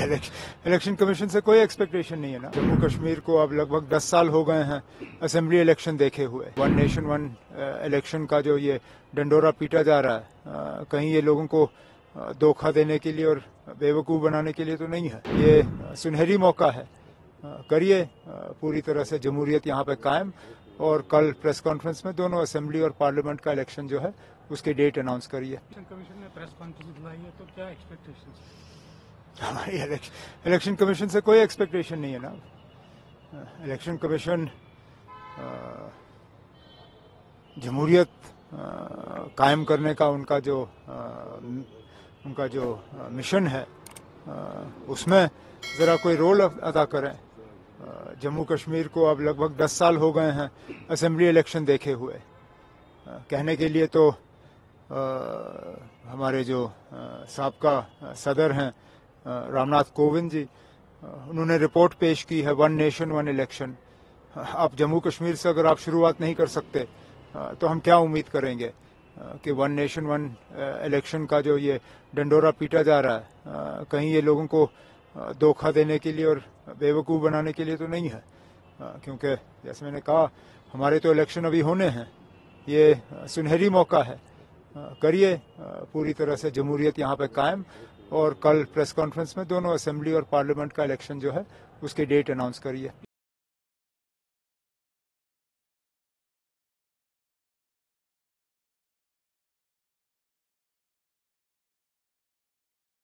हमारी election commission से कोई एक्सपेक्टेशन नहीं है ना। जम्मू कश्मीर को अब लगभग 10 साल हो गए हैं असेंबली इलेक्शन देखे हुए। वन नेशन वन इलेक्शन का जो ये डंडोरा पीटा जा रहा है, कहीं ये लोगों को धोखा देने के लिए और बेवकूफ़ बनाने के लिए तो नहीं है। ये सुनहरी मौका है, करिए पूरी तरह से जमहूरियत यहाँ पे कायम। और कल प्रेस कॉन्फ्रेंस में दोनों असेंबली और पार्लियामेंट का इलेक्शन जो है उसकी डेट अनाउंस करिए। कमीशन ने प्रेस कॉन्फ्रेंस बुलाई है तो क्या एक्सपेक्टेशन? हमारी इलेक्शन कमीशन से कोई एक्सपेक्टेशन नहीं है ना। इलेक्शन कमीशन जमहूरियत कायम करने का उनका जो मिशन है उसमें ज़रा कोई रोल अदा करें। जम्मू कश्मीर को अब लगभग 10 साल हो गए हैं असेंबली इलेक्शन देखे हुए। कहने के लिए तो हमारे जो साबका सदर हैं रामनाथ कोविंद जी, उन्होंने रिपोर्ट पेश की है वन नेशन वन इलेक्शन। आप जम्मू कश्मीर से अगर आप शुरुआत नहीं कर सकते तो हम क्या उम्मीद करेंगे कि वन नेशन वन इलेक्शन का जो ये डंडोरा पीटा जा रहा है, कहीं ये लोगों को धोखा देने के लिए और बेवकूफ़ बनाने के लिए तो नहीं है। क्योंकि जैसे मैंने कहा, हमारे तो इलेक्शन अभी होने हैं, ये सुनहरी मौका है, करिए पूरी तरह से जमहूरियत यहाँ पे कायम। और कल प्रेस कॉन्फ्रेंस में दोनों असेंबली और पार्लियामेंट का इलेक्शन जो है उसकी डेट अनाउंस करिए।